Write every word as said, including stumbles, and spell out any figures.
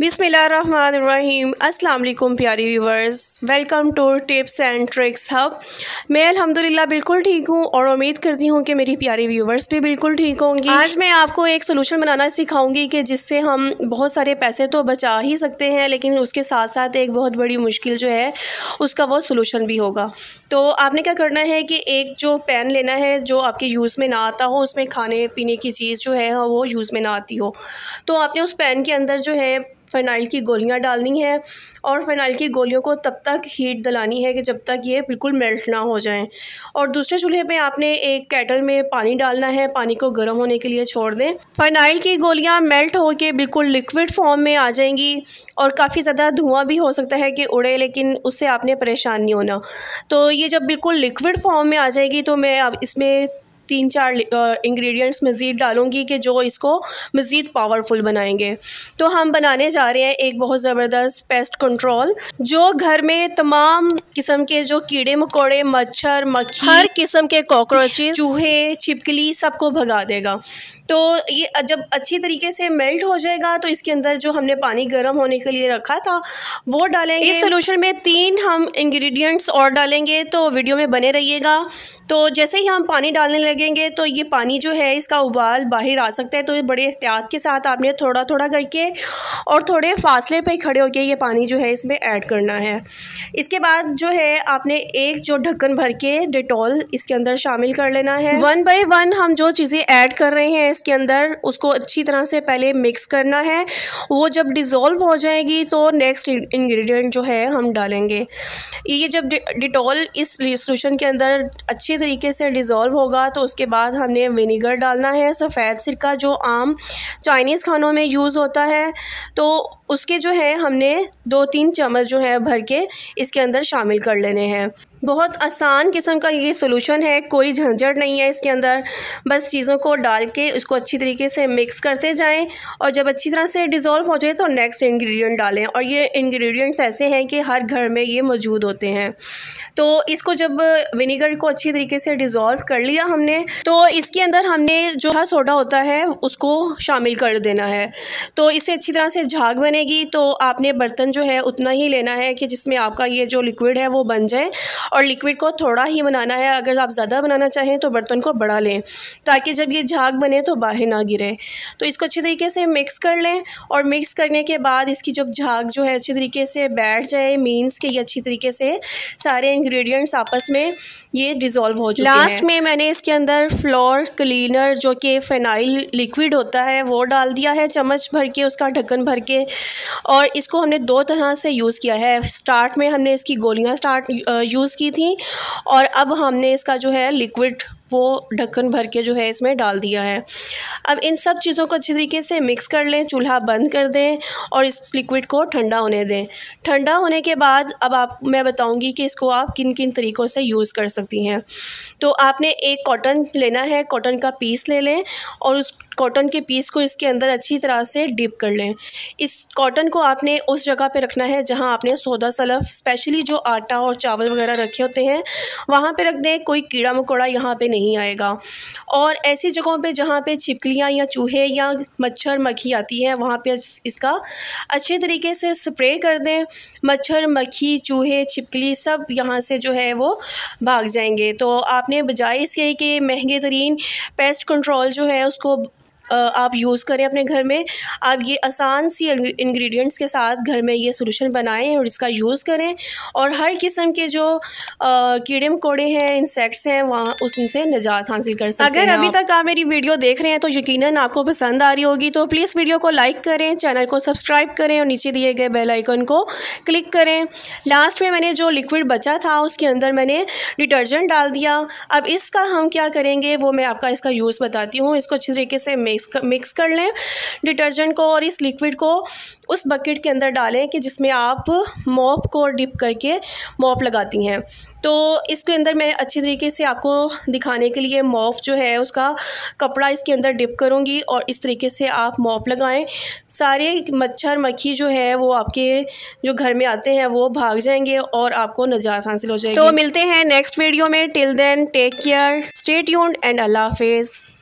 बिस्मिल्लाहिर्रहमानिर्रहीम। अस्सलाम वालेकुम प्यारे viewers, welcome to tips and tricks hub. मैं अल्हम्दुलिल्लाह बिल्कुल ठीक हूँ और उम्मीद करती हूँ कि मेरी प्यारे व्यूवर्स भी बिल्कुल ठीक होंगी। आज मैं आपको एक सोलूशन बनाना सिखाऊंगी कि जिससे हम बहुत सारे पैसे तो बचा ही सकते हैं, लेकिन उसके साथ साथ एक बहुत बड़ी मुश्किल जो है उसका वो सोलूशन भी होगा। तो आपने क्या करना है कि एक जो पैन लेना है जो आपके यूज़ में ना आता हो, उसमें खाने पीने की चीज़ जो है वो यूज़ में ना आती हो, तो आपने उस पैन के अंदर जो है फ़िनाइल की गोलियां डालनी है और फ़िनाइल की गोलियों को तब तक हीट दिलानी है कि जब तक ये बिल्कुल मेल्ट ना हो जाएं। और दूसरे चूल्हे पे आपने एक कैटल में पानी डालना है, पानी को गर्म होने के लिए छोड़ दें। फ़िनाइल की गोलियां मेल्ट होके बिल्कुल लिक्विड फॉर्म में आ जाएंगी और काफ़ी ज़्यादा धुआं भी हो सकता है कि उड़े, लेकिन उससे आपने परेशान नहीं होना। तो ये जब बिल्कुल लिक्विड फॉर्म में आ जाएगी तो मैं अब इसमें तीन चार इंग्रेडिएंट्स मज़ीद डालूंगी कि जो इसको मज़ीद पावरफुल बनाएंगे। तो हम बनाने जा रहे हैं एक बहुत ज़बरदस्त पेस्ट कंट्रोल, जो घर में तमाम किस्म के जो कीड़े मकोड़े, मच्छर, मक्खी, हर किस्म के कॉकरोचेस, चूहे, छिपकली सबको भगा देगा। तो ये जब अच्छी तरीके से मेल्ट हो जाएगा तो इसके अंदर जो हमने पानी गर्म होने के लिए रखा था वो डालेंगे। इस सोलूशन में तीन हम इंग्रेडिएंट्स और डालेंगे, तो वीडियो में बने रहिएगा। तो जैसे ही हम पानी डालने लगेंगे तो ये पानी जो है इसका उबाल बाहर आ सकता है, तो ये बड़े एहतियात के साथ आपने थोड़ा थोड़ा करके और थोड़े फासले पे खड़े होकर ये पानी जो है इसमें ऐड करना है। इसके बाद जो है आपने एक जो ढक्कन भर के डेटॉल इसके अंदर शामिल कर लेना है। वन बाई वन हम जो चीज़ें ऐड कर रहे हैं के अंदर उसको अच्छी तरह से पहले मिक्स करना है। वो जब डिज़ोल्व हो जाएगी तो नेक्स्ट इंग्रेडिएंट जो है हम डालेंगे। ये जब डिटॉल इस सोल्यूशन के अंदर अच्छी तरीके से डिज़ोल्व होगा तो उसके बाद हमने विनेगर डालना है, सफ़ेद सिरका जो आम चाइनीज़ खानों में यूज़ होता है। तो उसके जो है हमने दो तीन चम्मच जो है भर के इसके अंदर शामिल कर लेने हैं। बहुत आसान किस्म का ये सोलूशन है, कोई झंझट नहीं है इसके अंदर, बस चीज़ों को डाल के उसको अच्छी तरीके से मिक्स करते जाएं और जब अच्छी तरह से डिज़ोल्व हो जाए तो नेक्स्ट इंग्रेडिएंट डालें। और ये इंग्रेडिएंट्स ऐसे हैं कि हर घर में ये मौजूद होते हैं। तो इसको जब विनेगर को अच्छी तरीके से डिज़ोल्व कर लिया हमने तो इसके अंदर हमने जो है सोडा होता है उसको शामिल कर देना है। तो इससे अच्छी तरह से झाग बनेगी। तो आपने बर्तन जो है उतना ही लेना है कि जिसमें आपका ये जो लिक्विड है वो बन जाए, और लिक्विड को थोड़ा ही बनाना है। अगर आप ज़्यादा बनाना चाहें तो बर्तन को बड़ा लें ताकि जब ये झाग बने तो बाहर ना गिरे। तो इसको अच्छी तरीके से मिक्स कर लें और मिक्स करने के बाद इसकी जब झाग जो है अच्छी तरीके से बैठ जाए, मीन्स कि ये अच्छी तरीके से सारे इंग्रेडिएंट्स आपस में ये डिज़ोल्व हो चुके हैं। लास्ट में मैंने इसके अंदर फ्लोर क्लीनर जो कि फ़िनाइल लिक्विड होता है वो डाल दिया है चम्मच भर के, उसका ढक्कन भर के। और इसको हमने दो तरह से यूज़ किया है। स्टार्ट में हमने इसकी गोलियाँ स्टार्ट यूज़ की थी और अब हमने इसका जो है लिक्विड वो ढक्कन भर के जो है इसमें डाल दिया है। अब इन सब चीज़ों को अच्छी तरीके से मिक्स कर लें, चूल्हा बंद कर दें और इस लिक्विड को ठंडा होने दें। ठंडा होने के बाद अब आप मैं बताऊंगी कि इसको आप किन किन तरीक़ों से यूज़ कर सकती हैं। तो आपने एक कॉटन लेना है, कॉटन का पीस ले लें और उस कॉटन के पीस को इसके अंदर अच्छी तरह से डिप कर लें। इस कॉटन को आपने उस जगह पे रखना है जहां आपने सोडा सल्फ स्पेशली जो आटा और चावल वगैरह रखे होते हैं वहां पे रख दें, कोई कीड़ा मकोड़ा यहां पे नहीं आएगा। और ऐसी जगहों पे जहां पे छिपकलियां या चूहे या मच्छर मक्खी आती है वहां पे इसका अच्छे तरीके से स्प्रे कर दें। मच्छर मक्खी चूहे छिपकली सब यहाँ से जो है वो भाग जाएंगे। तो आपने बजाय इसके कि महंगे तरीन पेस्ट कंट्रोल जो है उसको आप यूज़ करें अपने घर में, आप ये आसान सी इंग्रेडिएंट्स के साथ घर में ये सोलूशन बनाएं और इसका यूज़ करें। और हर किस्म के जो आ, कीड़े मकोड़े हैं, इंसेक्ट्स हैं, वहाँ उससे निजात हासिल कर सकते हैं। अगर अभी तक आप मेरी वीडियो देख रहे हैं तो यकीनन आपको पसंद आ रही होगी, तो प्लीज़ वीडियो को लाइक करें, चैनल को सब्सक्राइब करें और नीचे दिए गए बेल आइकन को क्लिक करें। लास्ट में मैंने जो लिक्विड बचा था उसके अंदर मैंने डिटर्जेंट डाल दिया। अब इसका हम क्या करेंगे वो मैं आपका इसका यूज़ बताती हूँ। इसको अच्छे तरीके से मिक्स कर लें डिटर्जेंट को और इस लिक्विड को उस बकेट के अंदर डालें कि जिसमें आप मोप को डिप करके मोप लगाती हैं। तो इसके अंदर मैं अच्छे तरीके से आपको दिखाने के लिए मोप जो है उसका कपड़ा इसके अंदर डिप करूँगी और इस तरीके से आप मोप लगाएं। सारे मच्छर मक्खी जो है वो आपके जो घर में आते हैं वो भाग जाएंगे और आपको निजात हासिल हो जाएगी। तो मिलते हैं नेक्स्ट वीडियो में। Till then take care, stay tuned and अल्लाह हाफिज़।